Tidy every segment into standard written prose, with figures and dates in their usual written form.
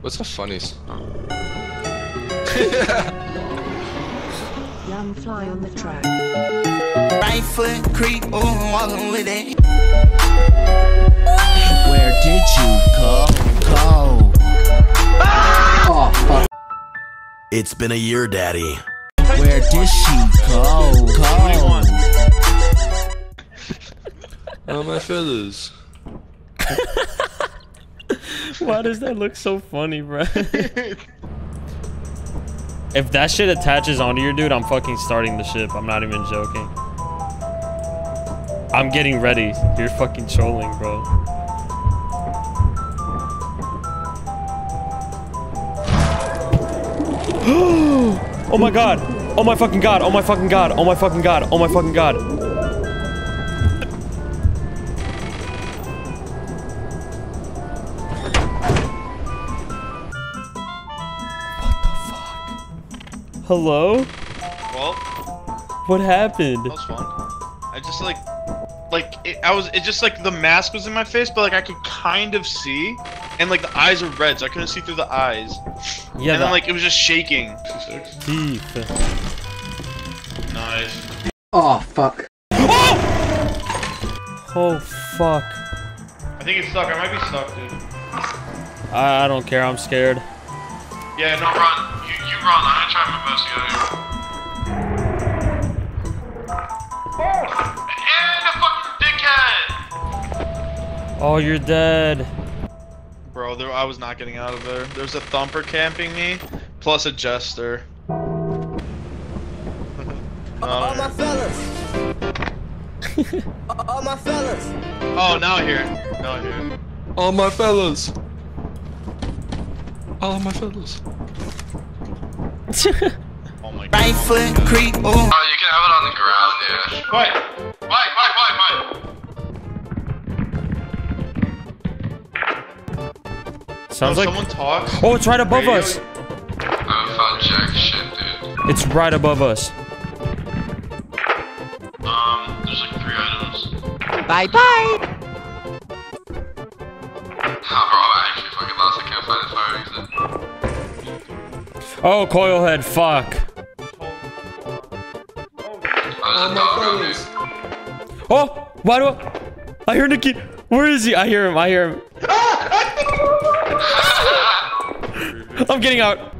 What's the funniest? Young fly on the track. Right foot creep, oh, I'm walking with it. Where did you go? Oh, fuck. It's been a year, daddy. Where did she go? Oh, my feathers. Why does that look so funny, bro? If that shit attaches onto your dude, I'm fucking starting the ship. I'm not even joking. I'm getting ready. You're fucking trolling, bro. Oh my god. Oh my fucking god. Oh my fucking god. Oh my fucking god. Oh my fucking god. Hello? Well, what happened? That was fun. I just like the mask was in my face, but like I could kind of see, and like the eyes were red, so I couldn't see through the eyes. Yeah. And then like it was just shaking. Deep. Nice. Oh fuck. Oh! Oh fuck. I think it's stuck. I might be stuck, dude. I don't care. I'm scared. Yeah, no, run. You run. I'm gonna try my best to get here. And a fucking dickhead! Oh, you're dead. Bro, I was not getting out of there. There's a thumper camping me, plus a jester. All my fellas! All my fellas! Oh, now I hear it. Now I hear it. All my fellas! All my fellas. Oh my god. Right foot creep. Oh, you can have it on the ground, yeah. Wait. Sounds like someone talks. Oh, it's right above us. I haven't found jack shit, dude. It's right above us. There's like 3 items. Bye bye. Oh, coil head, fuck. Oh, why do I hear Nikki? Where is he? I hear him, I hear him. I'm getting out.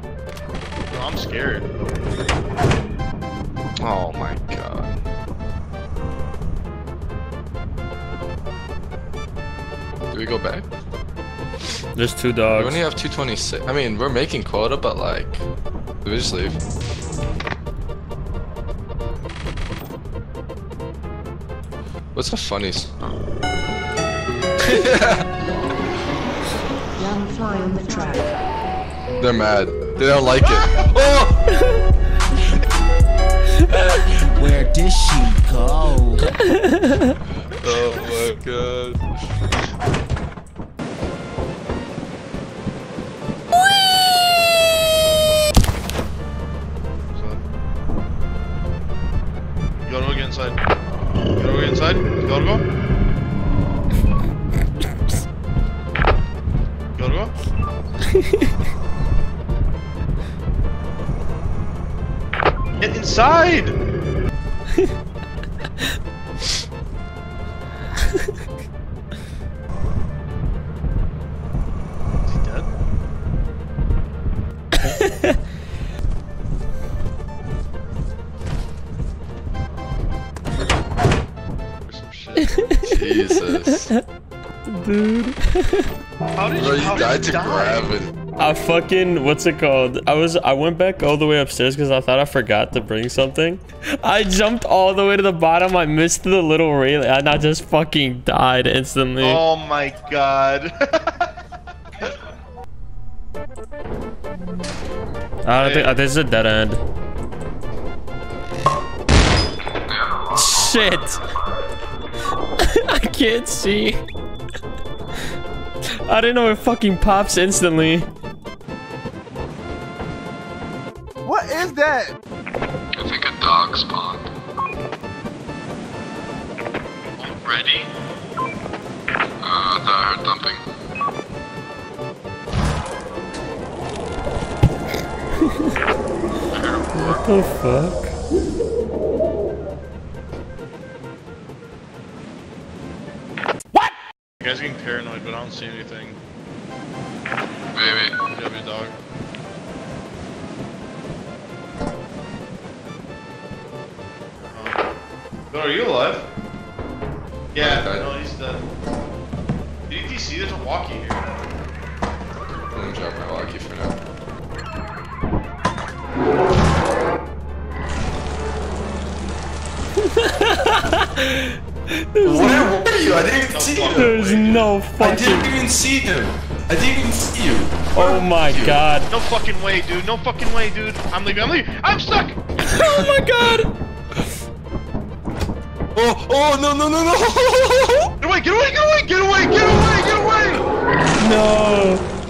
Bro, I'm scared. Oh my god. Do we go back? There's 2 dogs. We only have 226. I mean, we're making quota, but like, we just leave. What's the funniest? Young fly on the track. They're mad. They don't like it. Oh! Where did she go? Oh my god. Inside. You gotta go inside? You gotta go? You gotta go? Get inside! Is he dead? Jesus. Dude. How did you die? I fucking, what's it called? I went back all the way upstairs because I thought I forgot to bring something. I jumped all the way to the bottom. I missed the little railing and I just fucking died instantly. Oh my god. I think this is a dead end. Shit. I can't see. I didn't know it fucking pops instantly. What is that? I think a dog spawned. Ready? I thought I heard thumping. the fuck? What? You guys are getting paranoid, but I don't see anything. Baby. W dog. But are you alive? Yeah, no, he's dead. Did you see there's a walkie here? I'm gonna drop my walkie for now. Where were you? I didn't even see you. There's no fucking. I didn't even see him. I didn't even see you. Where oh my god. No fucking way, dude. No fucking way, dude. I'm leaving. I'm leaving. I'm stuck. Oh my god. Oh, oh, no, no, no, no. Get away, get away, get away, get away, get away, get away. No.